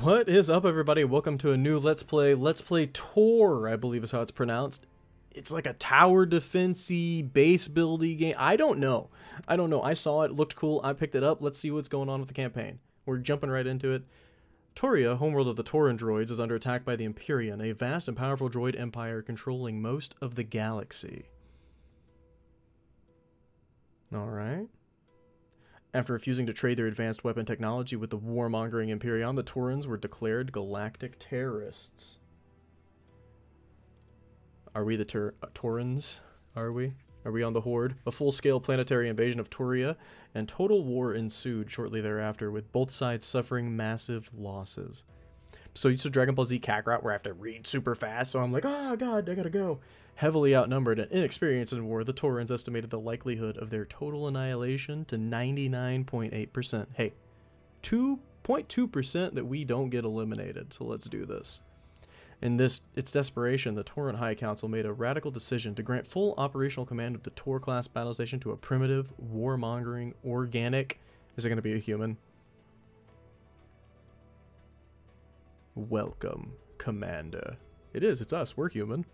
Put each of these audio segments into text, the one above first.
What is up, everybody? Welcome to a new Let's Play Tor, I believe is how it's pronounced. It's like a tower defense-y, base building game. I don't know. I saw it, looked cool, I picked it up. Let's see what's going on with the campaign. We're jumping right into it. Toria, homeworld of the Tauran droids, is under attack by the Imperian, a vast and powerful droid empire controlling most of the galaxy. Alright. After refusing to trade their advanced weapon technology with the warmongering Imperion, the Taurans were declared galactic terrorists. Are we the Taurans? Are we? Are we on the Horde? A full-scale planetary invasion of Toria and total war ensued shortly thereafter, with both sides suffering massive losses. So Dragon Ball Z Kakarot, where I have to read super fast, so I'm like, oh god, I gotta go. Heavily outnumbered and inexperienced in war, the Taurans estimated the likelihood of their total annihilation to 99.8%. Hey, 2.2% that we don't get eliminated, so let's do this. In its desperation, the Tauran High Council made a radical decision to grant full operational command of the Tor-class battle station to a primitive, warmongering, organic... Is it going to be a human? Welcome, Commander. It is, it's us, we're human.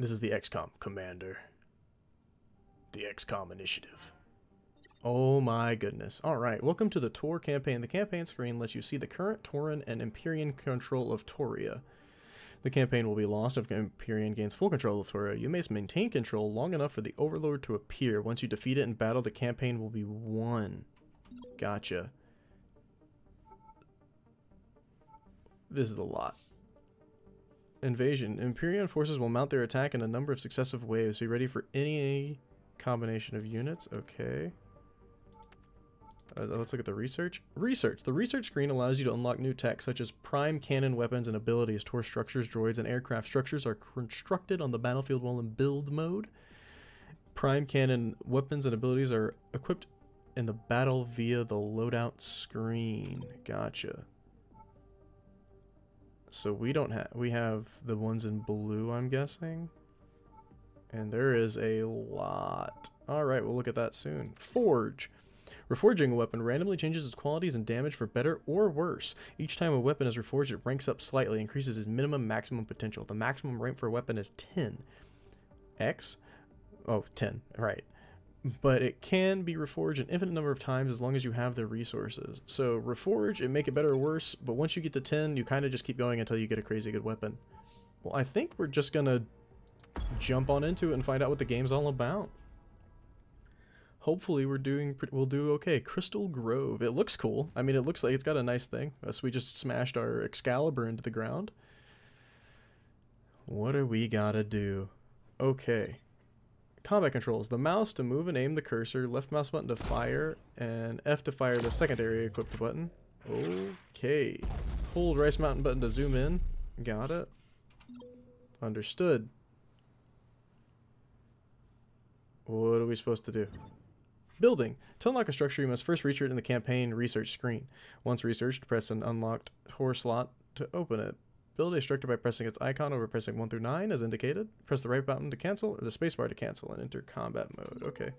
This is the XCOM, Commander. The XCOM Initiative. Oh my goodness. Alright, welcome to the Tor campaign. The campaign screen lets you see the current Tauran and Empyrean control of Toria. The campaign will be lost if Empyrean gains full control of Toria. You may maintain control long enough for the Overlord to appear. Once you defeat it in battle, the campaign will be won. Gotcha. This is a lot. Invasion. Empyrean forces will mount their attack in a number of successive waves. Be ready for any combination of units. Okay. Let's look at the research. Research. The research screen allows you to unlock new tech, such as Prime cannon weapons and abilities. Tor structures, droids, and aircraft structures are constructed on the battlefield while in build mode. Prime cannon weapons and abilities are equipped in the battle via the loadout screen. Gotcha. So we don't have... We have the ones in blue, I'm guessing. And there is a lot. Alright, we'll look at that soon. Forge. Reforging a weapon randomly changes its qualities and damage for better or worse. Each time a weapon is reforged, it ranks up slightly, increases its minimum maximum potential. The maximum rank for a weapon is 10. X? Oh, 10. Right. But it can be reforged an infinite number of times as long as you have the resources. So, reforge, it make it better or worse, but once you get to 10, you kind of just keep going until you get a crazy good weapon. Well, I think we're just gonna jump on into it and find out what the game's all about. Hopefully we'll do okay. Crystal Grove. It looks cool. I mean, it looks like it's got a nice thing. So we just smashed our Excalibur into the ground. What do we gotta do? Okay. Combat controls. The mouse to move and aim the cursor. Left mouse button to fire. And F to fire the secondary equipped button. Okay. Hold Rice Mountain button to zoom in. Got it. Understood. What are we supposed to do? Building. To unlock a structure, you must first reach it in the campaign research screen. Once researched, press an unlocked Tor slot to open it. Build a structure by pressing its icon over pressing 1 through 9 as indicated. Press the right button to cancel, or the spacebar to cancel, and enter combat mode. Okay.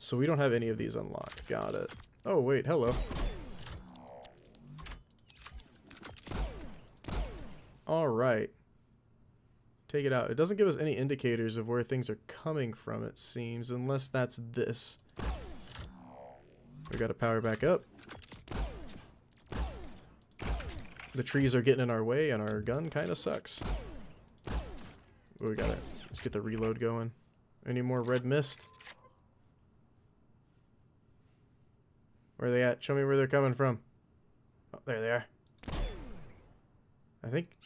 So we don't have any of these unlocked. Got it. Oh, wait. Hello. Alright. Take it out. It doesn't give us any indicators of where things are coming from, it seems, unless that's this. We gotta power back up. The trees are getting in our way and our gun kinda sucks. We gotta just get the reload going. Any more red mist? Where are they at? Show me where they're coming from. Oh, there they are. I think...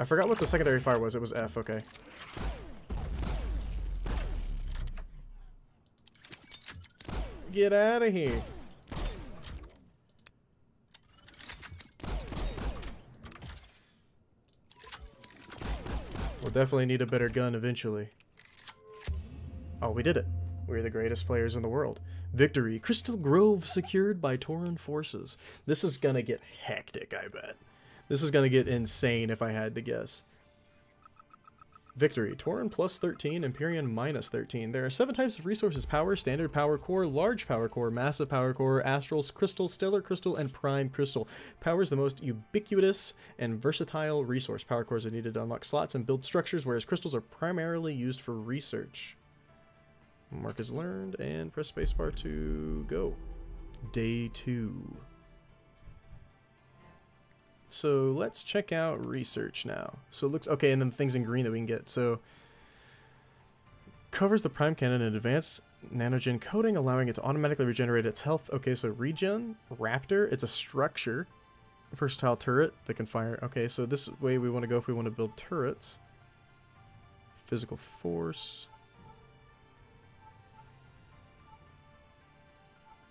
I forgot what the secondary fire was. It was F, okay. Get out of here. We'll definitely need a better gun eventually. Oh, we did it. We're the greatest players in the world. Victory. Crystal Grove secured by Tauran forces. This is gonna get hectic, I bet. This is going to get insane if I had to guess. Victory. Tauran plus 13, Empyrean minus 13. There are 7 types of resources: power, standard power core, large power core, massive power core, astral crystal, stellar crystal, and prime crystal. Power is the most ubiquitous and versatile resource. Power cores are needed to unlock slots and build structures, whereas crystals are primarily used for research. Mark is learned, and press spacebar to go. Day 2. So let's check out research now. So it looks okay, and then the things in green that we can get. So covers the prime cannon and advanced nanogen coating, allowing it to automatically regenerate its health. Okay, so regen Raptor. It's a structure, versatile turret that can fire. Okay, so this way we want to go if we want to build turrets. Physical force.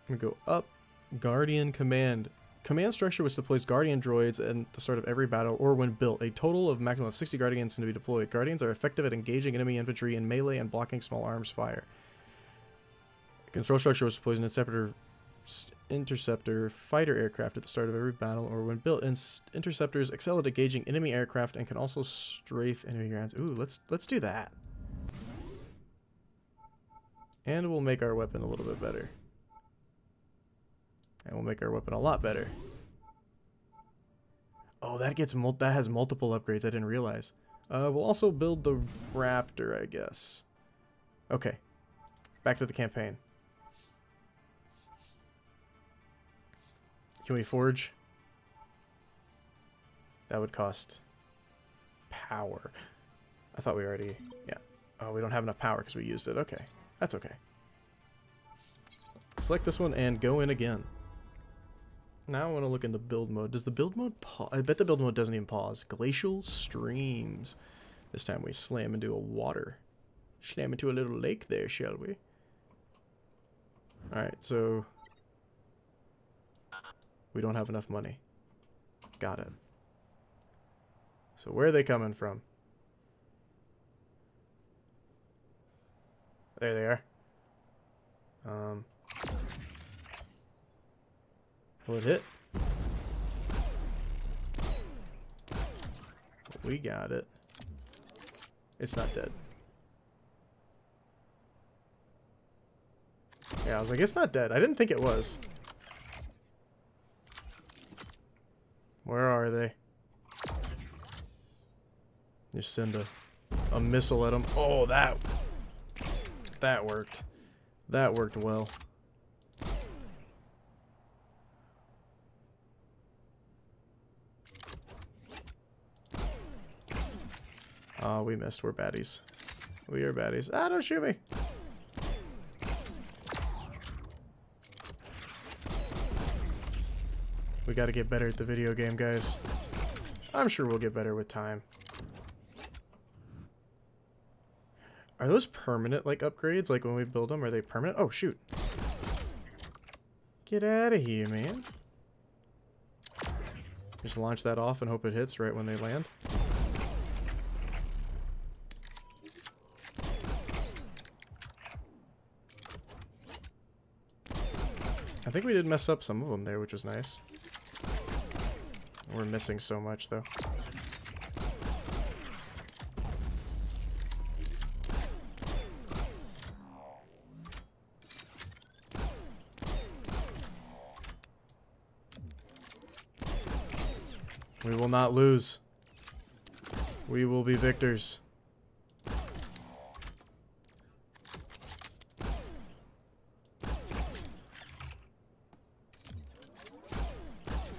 I'm gonna go up. Guardian command. Command structure which deploys Guardian droids at the start of every battle or when built. A total of maximum of 60 Guardians can be deployed. Guardians are effective at engaging enemy infantry in melee and blocking small arms fire. Control structure which deploys an interceptor fighter aircraft at the start of every battle or when built. Interceptors excel at engaging enemy aircraft and can also strafe enemy grounds. Ooh, let's do that. And we'll make our weapon a little bit better. And we'll make our weapon a lot better. Oh, that has multiple upgrades. I didn't realize. We'll also build the Raptor, I guess. Okay, back to the campaign. Can we forge? That would cost power. I thought we already. Yeah. Oh, we don't have enough power because we used it. Okay, that's okay. Select this one and go in again. Now I want to look in the build mode. Does the build mode pause? I bet the build mode doesn't even pause. Glacial streams. This time we slam into a water. Slam into a little lake there, shall we? Alright, so... we don't have enough money. Got it. So where are they coming from? There they are. Will it hit? We got it. It's not dead. Yeah, I was like, it's not dead. I didn't think it was. Where are they? You send a missile at them. Oh, that worked. That worked well. Oh, we missed. We're baddies. We are baddies. Ah, don't shoot me! We gotta get better at the video game, guys. I'm sure we'll get better with time. Are those permanent, like, upgrades? Like, when we build them, are they permanent? Oh, shoot! Get out of here, man. Just launch that off and hope it hits right when they land. I think we did mess up some of them there, which was nice. We're missing so much, though. We will not lose. We will be victors.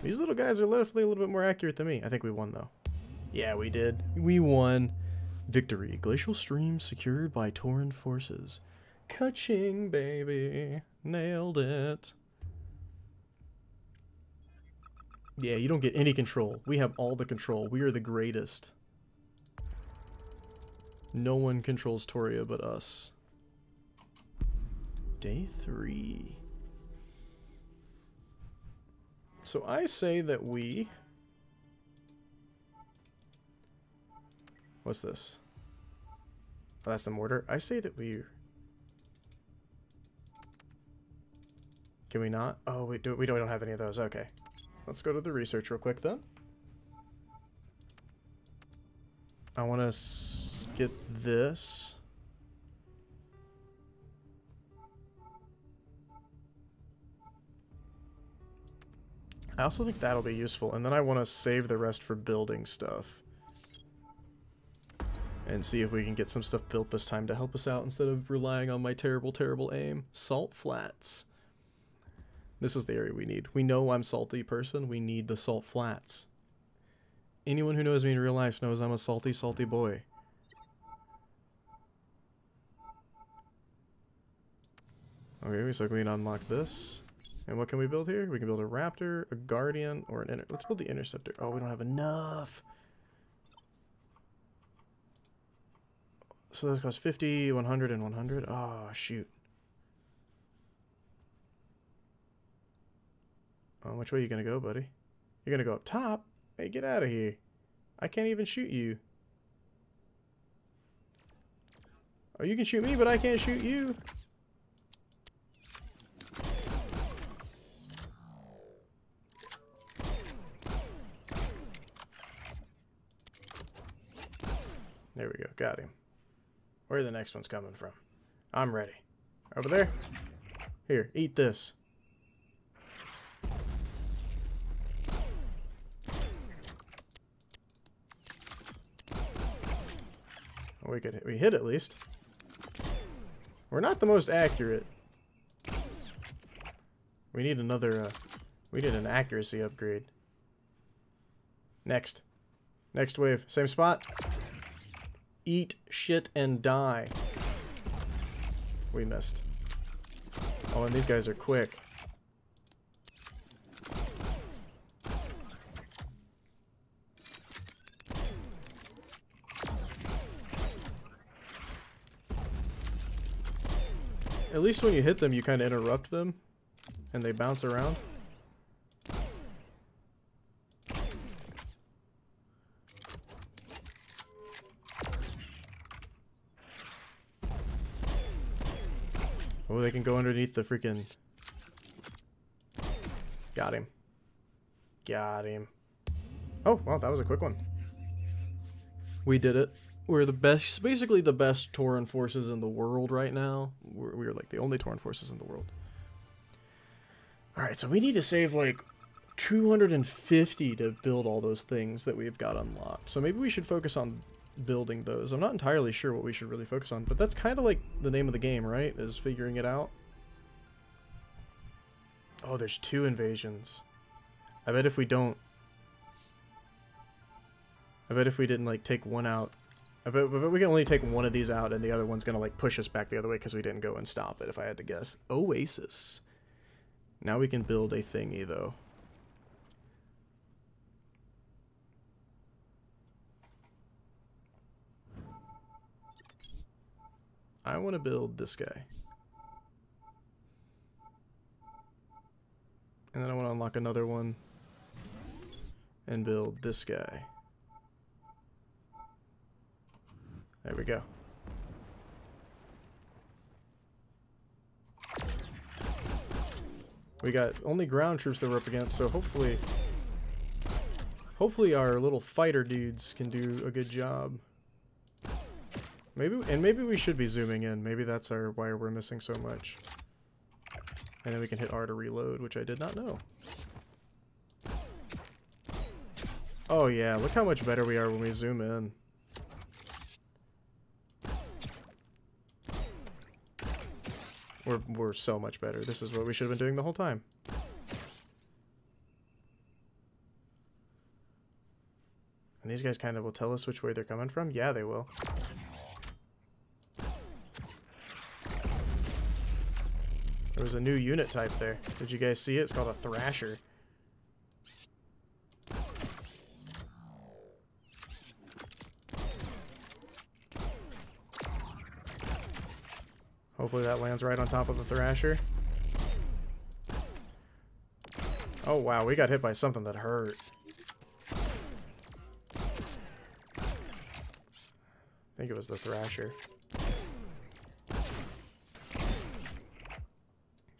These little guys are definitely a little bit more accurate than me. I think we won, though. Yeah, we did. We won. Victory. Glacial stream secured by Tauran forces. Ka-ching, baby. Nailed it. Yeah, you don't get any control. We have all the control. We are the greatest. No one controls Toria but us. Day 3. So I say that we... what's this? Oh, that's the mortar. I say that we... can we not? Oh, we don't have any of those. Okay. Let's go to the research real quick then. I want to look at this. I also think that'll be useful, and then I want to save the rest for building stuff. And see if we can get some stuff built this time to help us out instead of relying on my terrible, terrible aim. Salt flats. This is the area we need. We know I'm a salty person. We need the salt flats. Anyone who knows me in real life knows I'm a salty, salty boy. Okay, so we can unlock this. And what can we build here? We can build a Raptor, a Guardian, or an Let's build the Interceptor. Oh, we don't have enough. So those cost 50, 100, and 100. Oh, shoot. Oh, which way are you going to go, buddy? You're going to go up top? Hey, get out of here. I can't even shoot you. Oh, you can shoot me, but I can't shoot you. There we go. Got him. Where the next one's coming from. I'm ready. Over there. Here, eat this. We hit at least. We're not the most accurate. We need another, we need an accuracy upgrade. Next. Next wave. Same spot. Eat shit and die. We missed. Oh, and these guys are quick. At least when you hit them, you kind of interrupt them, and they bounce around. Oh, they can go underneath the freaking... Got him. Got him. Oh, wow, that was a quick one. We did it. We're the best, basically the best Tauran forces in the world right now. We're like the only Tauran forces in the world. Alright, so we need to save like 250 to build all those things that we've got unlocked. So maybe we should focus on building those. I'm not entirely sure what we should really focus on, but that's kind of like the name of the game, right? Is figuring it out. Oh, there's 2 invasions. I bet if we didn't like take one out, but we can only take one of these out, and the other one's going to like push us back the other way because we didn't go and stop it, if I had to guess. Oasis. Now we can build a thingy, though. I want to build this guy. And then I want to unlock another one and build this guy. There we go. We got only ground troops that we're up against, so hopefully our little fighter dudes can do a good job. Maybe we should be zooming in. Maybe that's why we're missing so much. And then we can hit R to reload, which I did not know. Oh yeah, look how much better we are when we zoom in. We're so much better. This is what we should have been doing the whole time. And these guys kind of will tell us which way they're coming from. Yeah, they will. There was a new unit type there. Did you guys see it? It's called a Thrasher. Hopefully that lands right on top of the Thrasher. Oh wow, we got hit by something that hurt. I think it was the Thrasher.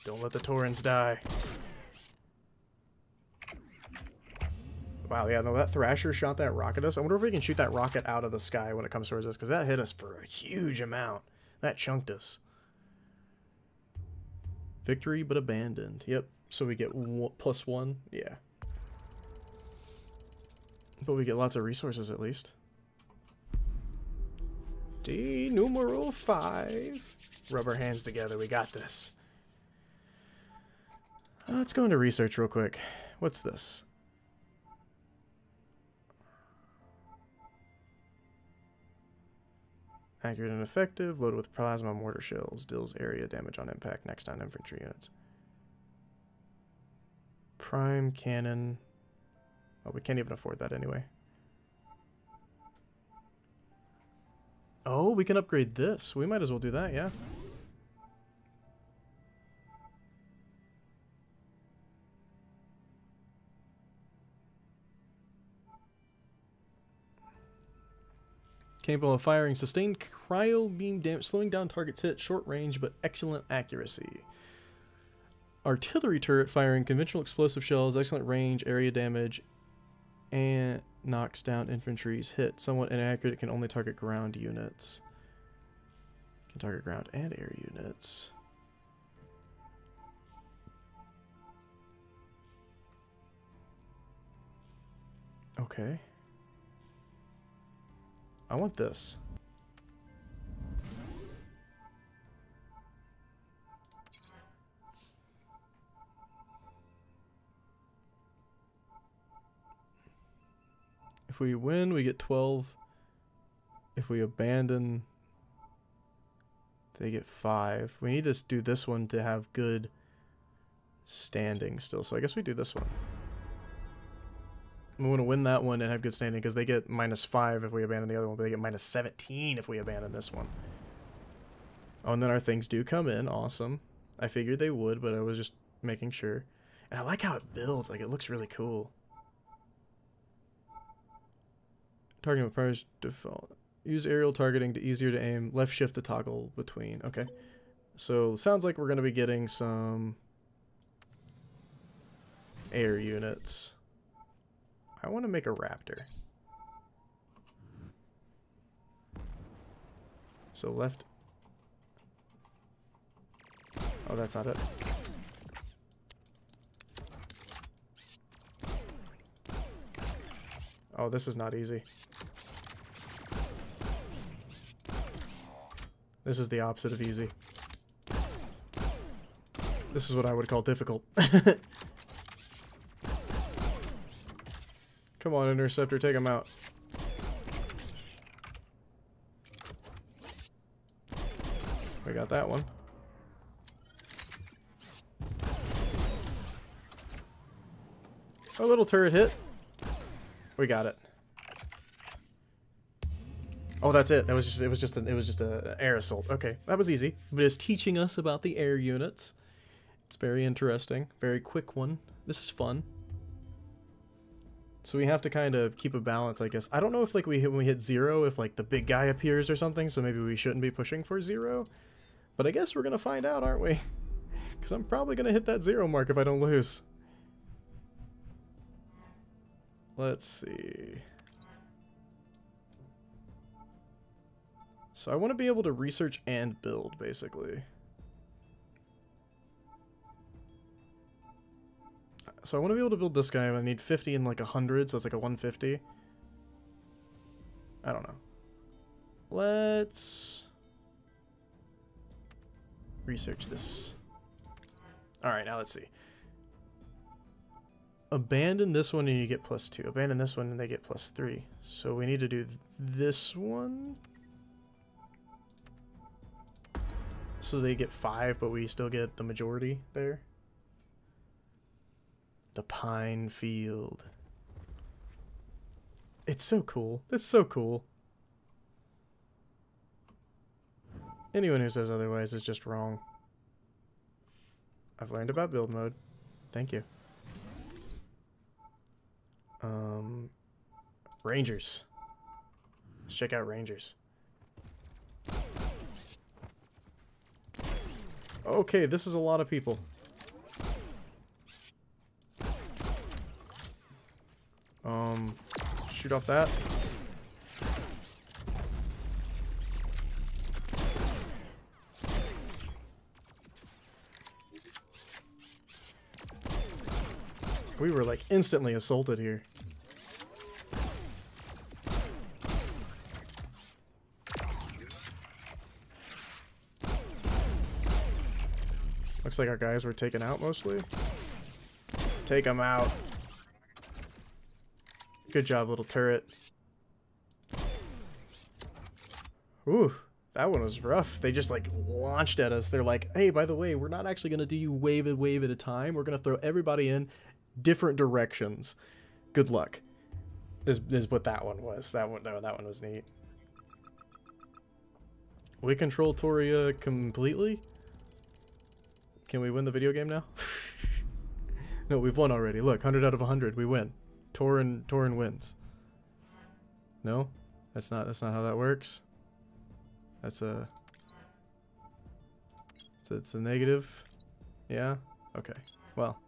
Don't let the Taurans die. Wow, yeah, no, that Thrasher shot that rocket at us. I wonder if we can shoot that rocket out of the sky when it comes towards us, because that hit us for a huge amount. That chunked us. Victory but abandoned. Yep, so we get +1. Yeah. But we get lots of resources at least. D numero 5. Rub our hands together, we got this. Let's go into research real quick. What's this? Accurate and effective, loaded with plasma mortar shells, deals area damage on impact, next on infantry units. Prime cannon. Oh, we can't even afford that anyway. Oh, we can upgrade this. We might as well do that, yeah. Capable of firing sustained cryo beam damage, slowing down target's hit, short range, but excellent accuracy. Artillery turret firing conventional explosive shells, excellent range, area damage, and knocks down infantry's hit. Somewhat inaccurate, it can only target ground units. Can target ground and air units. Okay. I want this. If we win, we get 12. If we abandon, they get 5. We need to do this one to have good standing still. So I guess we do this one. We want to win that one and have good standing because they get -5 if we abandon the other one, but they get -17 if we abandon this one. Oh, and then our things do come in. Awesome. I figured they would, but I was just making sure. And I like how it builds. Like, it looks really cool. Targeting with priority default. Use aerial targeting to easier to aim. Left shift to toggle between. Okay. So, sounds like we're going to be getting some air units. I want to make a Raptor. So left. Oh, that's not it. Oh, this is not easy. This is the opposite of easy. This is what I would call difficult. Come on, Interceptor, take him out. We got that one. A little turret hit. We got it. Oh, that's it. That was just it was just an air assault. Okay, that was easy. But it's teaching us about the air units. It's very interesting. Very quick one. This is fun. So we have to kind of keep a balance, I guess. I don't know if, like, when we hit 0, if, like, the big guy appears or something, so maybe we shouldn't be pushing for 0. But I guess we're going to find out, aren't we? Because I'm probably going to hit that 0 mark if I don't lose. Let's see. So I want to be able to research and build, basically. So I want to be able to build this guy, but I need 50 and like 100, so it's like a 150. I don't know. Let's research this. Alright, now let's see. Abandon this one and you get +2. Abandon this one and they get +3. So we need to do this one. So they get 5, but we still get the majority there. The pine field. It's so cool. It's so cool. Anyone who says otherwise is just wrong. I've learned about build mode. Thank you. Rangers. Let's check out Rangers. Okay, this is a lot of people. shoot off that. We were like instantly assaulted here. Looks like our guys were taken out mostly. Take them out. Good job, little turret. Ooh, that one was rough. They just like launched at us. They're like, hey, by the way, we're not actually going to do you wave at a time. We're going to throw everybody in different directions. Good luck. Is what that one was. That one was neat. We control Toria completely. Can we win the video game now? No, we've won already. Look, 100 out of 100, we win. Tauran wins. No, that's not how that works. That's a. It's a negative. Yeah. Okay. Well,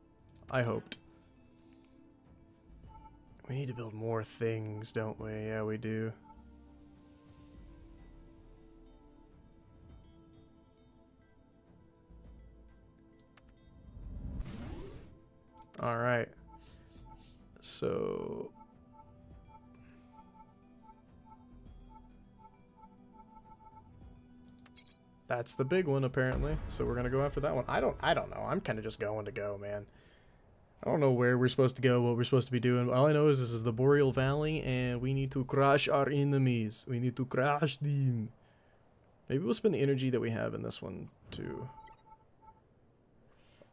I hoped. We need to build more things, don't we? Yeah, we do. All right, so that's the big one apparently. So we're gonna go after that one. I don't know. I'm kind of just going to go, man. I don't know where we're supposed to go, what we're supposed to be doing. All I know is this is the Boreal Valley, and we need to crush our enemies. We need to crush them. Maybe we'll spend the energy that we have in this one to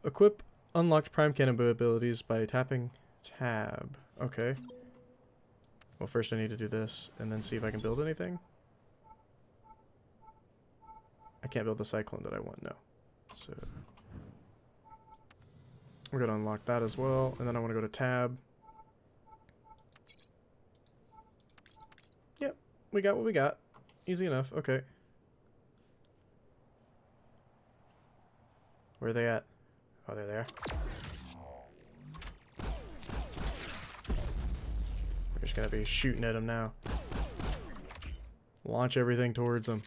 equip. Unlocked Prime cannon abilities by tapping tab. Okay. Well, first I need to do this and then see if I can build anything. I can't build the Cyclone that I want, no. So we're gonna unlock that as well, and then I want to go to tab. Yep, we got what we got. Easy enough. Okay. Where are they at? Oh, they're there. We're just gonna be shooting at them now. Launch everything towards them.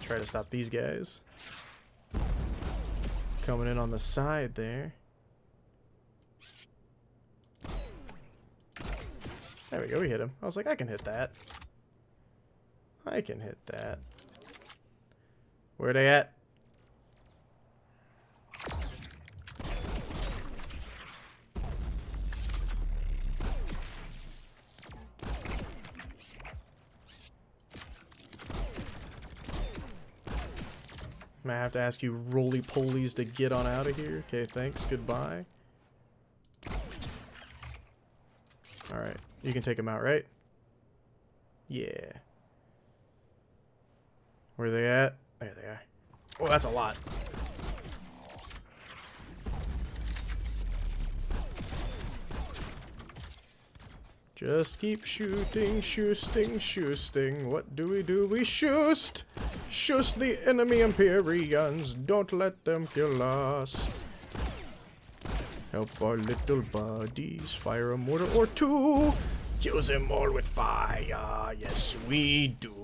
Try to stop these guys. Coming in on the side there. There we go, we hit him. I was like, I can hit that. I can hit that. Where are they at? I'm gonna have to ask you roly-polies to get on out of here. Okay, thanks, goodbye. Alright. You can take him out, right? Yeah. Where are they at? There they are. Oh, that's a lot. Just keep shooting, shooting, shooting. What do? We shoot! Shoot the enemy Empyreans. Don't let them kill us. Help our little buddies, fire a mortar or two! Kills them all with fire, yes we do!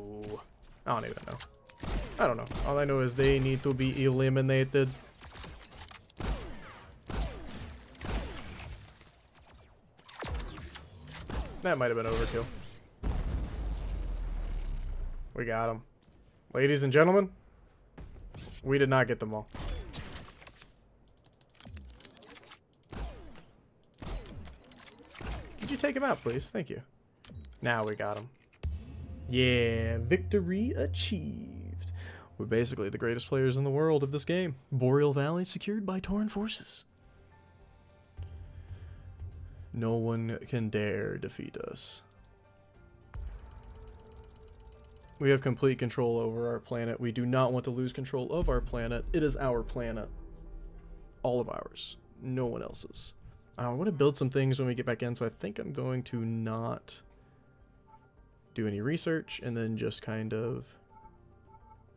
I don't even know. I don't know. All I know is they need to be eliminated. That might have been overkill. We got them. Ladies and gentlemen, we did not get them all. Take him out, please. Thank you. Now we got him. Yeah, victory achieved. We're basically the greatest players in the world of this game. Boreal Valley secured by Tauran forces. No one can dare defeat us. We have complete control over our planet. We do not want to lose control of our planet. It is our planet. All of ours. No one else's. I want to build some things when we get back in, so I think I'm going to not do any research and then just kind of...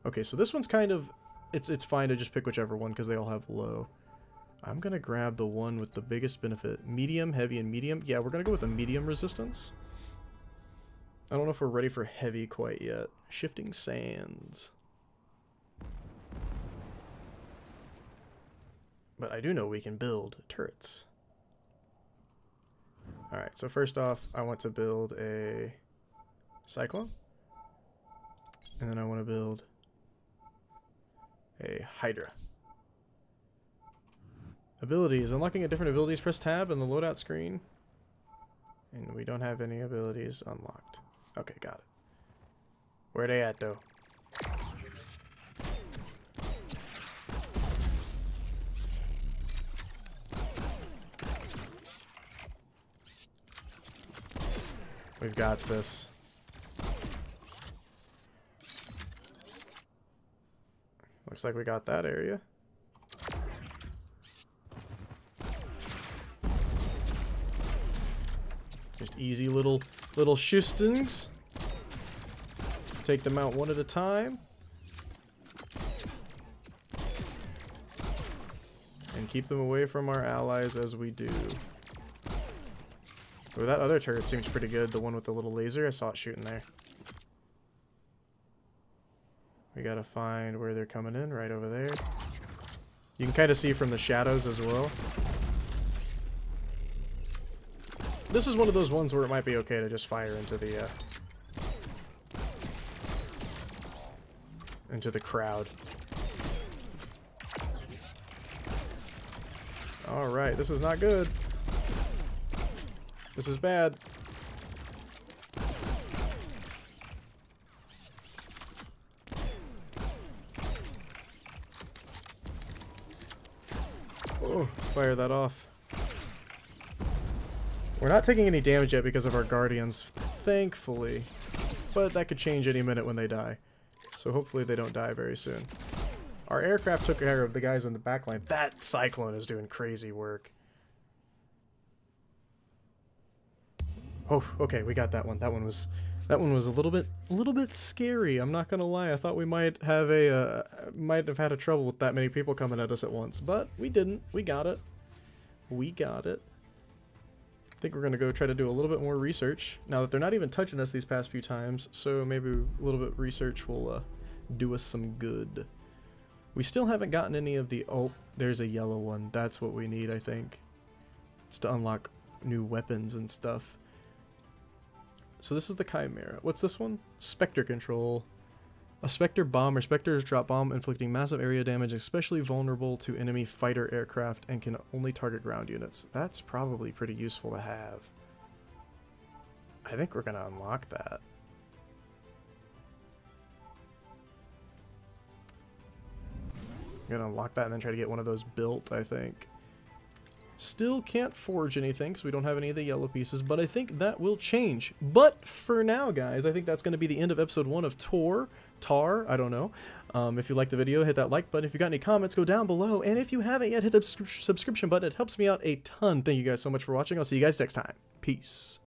Okay, so this one's kind of it's fine to just pick whichever one because they all have low. I'm gonna grab the one with the biggest benefit. Medium, heavy, and medium. Yeah, we're gonna go with a medium resistance. I don't know if we're ready for heavy quite yet. Shifting sands. But I do know we can build turrets. Alright, so first off, I want to build a Cyclone. And then I want to build a Hydra. Abilities. Unlocking a different abilities. Press tab in the loadout screen. And we don't have any abilities unlocked. Okay, got it. Where they at, though? We've got this. Looks like we got that area. Just easy little shoostings. Take them out one at a time. And keep them away from our allies as we do. Ooh, that other turret seems pretty good, the one with the little laser. I saw it shooting there. We gotta find where they're coming in, right over there. You can kind of see from the shadows as well. This is one of those ones where it might be okay to just fire into the crowd. Alright, this is not good. This is bad. Oh, fire that off. We're not taking any damage yet because of our guardians, thankfully, but that could change any minute when they die. So hopefully they don't die very soon. Our aircraft took care of the guys in the back line. That Cyclone is doing crazy work. Oh, okay, we got that one. That one was a little bit scary. I'm not gonna lie. I thought we might have had a trouble with that many people coming at us at once, but we didn't. We got it. We got it. I think we're going to go try to do a little bit more research now that they're not even touching us these past few times, so maybe a little bit of research will do us some good. We still haven't gotten any of the... Oh, there's a yellow one. That's what we need, I think. It's to unlock new weapons and stuff. So this is the Chimera. What's this one? Spectre control. A Spectre bomber. Spectres drop bomb, inflicting massive area damage, especially vulnerable to enemy fighter aircraft, and can only target ground units. That's probably pretty useful to have. I think we're going to unlock that. I'm going to unlock that and then try to get one of those built, I think. Still can't forge anything because we don't have any of the yellow pieces, but I think that will change. But for now, guys, I think that's going to be the end of episode 1 of Tar, I don't know. If you liked the video, hit that like button. If you got any comments, go down below. And if you haven't yet, hit the subscription button. It helps me out a ton. Thank you guys so much for watching. I'll see you guys next time. Peace.